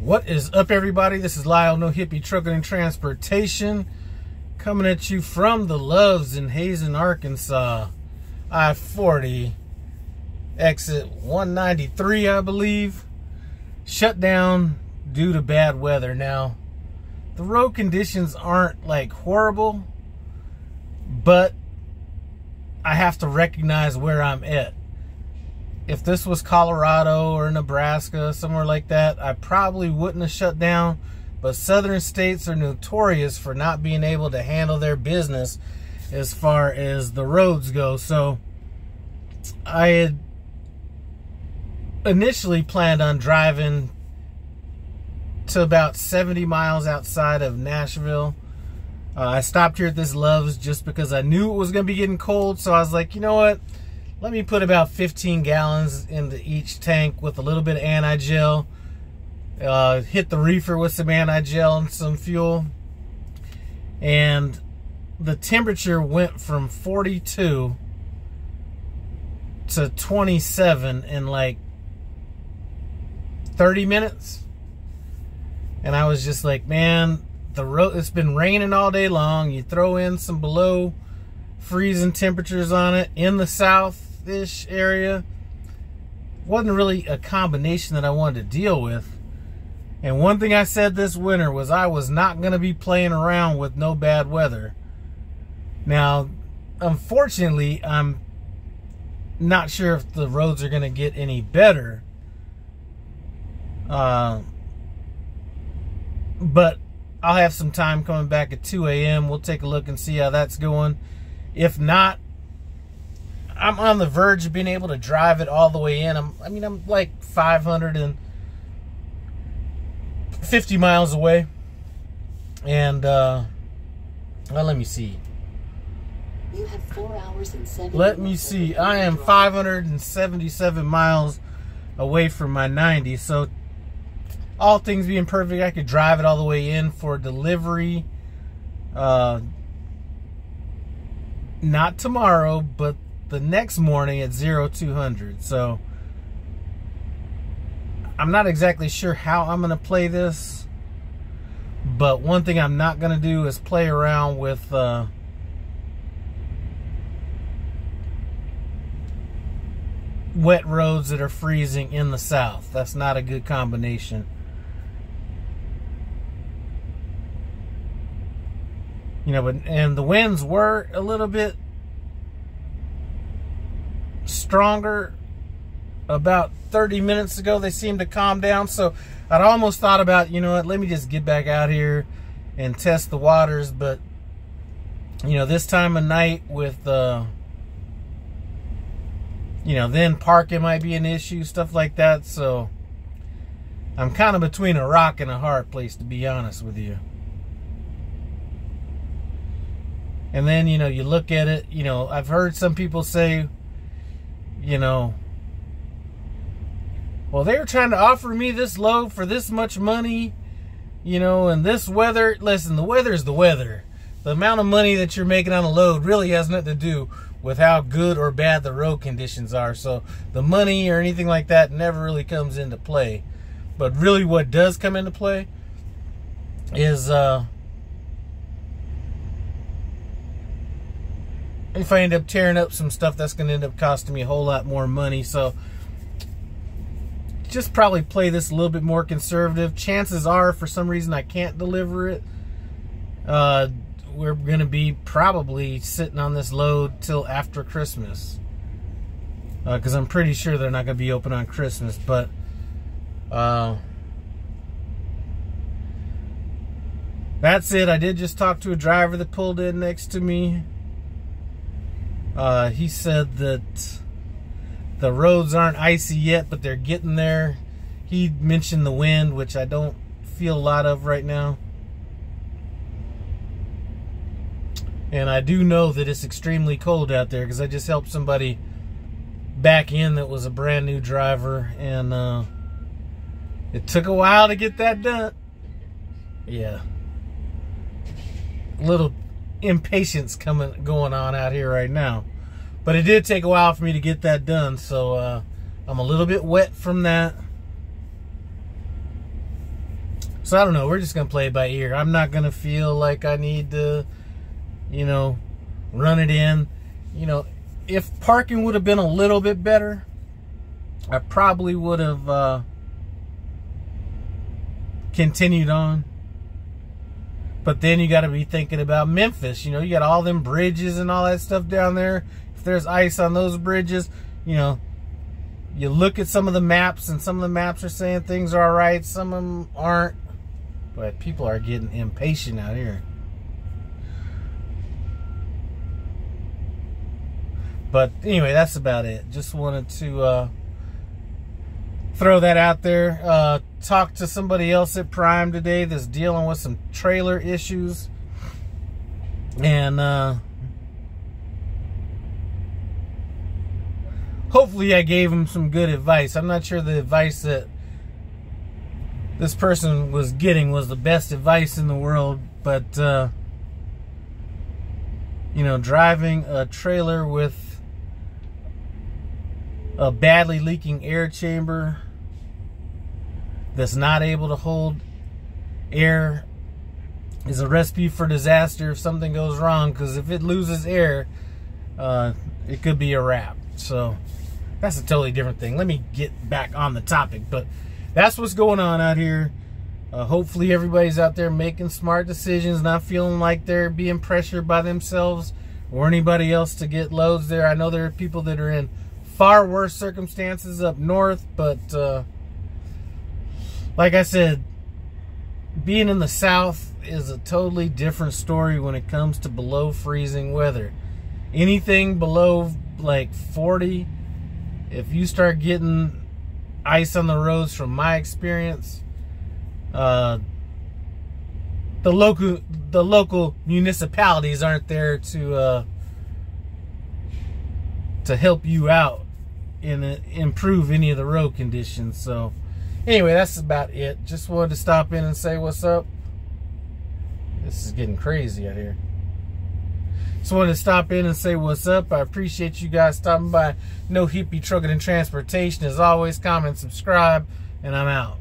What is up, everybody? This is Lyle, No Hippie Trucking and Transportation, coming at you from the Loves in Hazen, Arkansas. I-40 exit 193, I believe, shut down due to bad weather. Now, the road conditions aren't like horrible, but I have to recognize where I'm at. If this was Colorado or Nebraska, somewhere like that, I probably wouldn't have shut down. But southern states are notorious for not being able to handle their business as far as the roads go. So I had initially planned on driving to about 70 miles outside of Nashville. I stopped here at this Love's just because I knew it was going to be getting cold. So I was like, you know what? Let me put about 15 gallons into each tank with a little bit of anti-gel. Hit the reefer with some anti-gel and some fuel. And the temperature went from 42 to 27 in like 30 minutes. And I was just like, man, the road, it's been raining all day long. You throw in some below freezing temperatures on it in the south. This area wasn't really a combination that I wanted to deal with. And one thing I said this winter was I was not going to be playing around with no bad weather. Now, unfortunately, I'm not sure if the roads are going to get any better, but I'll have some time coming back at 2 a.m. We'll take a look and see how that's going. If not, I'm on the verge of being able to drive it all the way in. I'm like 550 miles away. And, well, let me see. You have 4 hours and 7 minutes. Let me see. I am 577 miles away from my 90. So, all things being perfect, I could drive it all the way in for delivery. Not tomorrow, but the next morning at 0200. So I'm not exactly sure how I'm going to play this, but one thing I'm not going to do is play around with wet roads that are freezing in the south. That's not a good combination. You know, and the winds were a little bit stronger about 30 minutes ago. They seemed to calm down, so I'd almost thought about, you know what, let me just get back out here and test the waters. But you know, this time of night with you know, then parking might be an issue, stuff like that. So I'm kind of between a rock and a hard place, to be honest with you. And then, you know, you look at it, you know, I've heard some people say, you know, well, they were trying to offer me this load for this much money, you know, and this weather. Listen, the weather is the weather. The amount of money that you're making on a load really has nothing to do with how good or bad the road conditions are. So the money or anything like that never really comes into play. But really what does come into play is, if I end up tearing up some stuff, that's going to end up costing me a whole lot more money. So just probably play this a little bit more conservative. Chances are, for some reason, I can't deliver it. We're going to be probably sitting on this load till after Christmas, because I'm pretty sure they're not going to be open on Christmas. But that's it. I did just talk to a driver that pulled in next to me. He said that the roads aren't icy yet, but they're getting there. He mentioned the wind, which I don't feel a lot of right now. And I do know that it's extremely cold out there, because I just helped somebody back in that was a brand new driver. And it took a while to get that done. Yeah. A little impatience going on out here right now, but it did take a while for me to get that done. So I'm a little bit wet from that, So I don't know, we're just going to play it by ear. I'm not going to feel like I need to, you know, run it in. You know, if parking would have been a little bit better, I probably would have continued on. But then you got to be thinking about Memphis. You know, you got all them bridges and all that stuff down there. If there's ice on those bridges, you know, you look at some of the maps, and some of the maps are saying things are all right, some of them aren't. But people are getting impatient out here. But anyway, that's about it. Just wanted to throw that out there. Talked to somebody else at Prime today that's dealing with some trailer issues. And hopefully I gave him some good advice. I'm not sure the advice that this person was getting was the best advice in the world. But, you know, driving a trailer with a badly leaking air chamber that's not able to hold air is a recipe for disaster if something goes wrong, because if it loses air, it could be a wrap. So that's a totally different thing. Let me get back on the topic, but that's what's going on out here. Hopefully everybody's out there making smart decisions, not feeling like they're being pressured by themselves or anybody else to get loads there. I know there are people that are in far worse circumstances up north, but like I said, being in the south is a totally different story when it comes to below freezing weather. Anything below like 40, if you start getting ice on the roads, from my experience, the local municipalities aren't there to help you out and improve any of the road conditions. So anyway, that's about it. Just wanted to stop in and say what's up. This is getting crazy out here. Just wanted to stop in and say what's up. I appreciate you guys stopping by. No Hippie Trucking and Transportation. As always, comment, subscribe, and I'm out.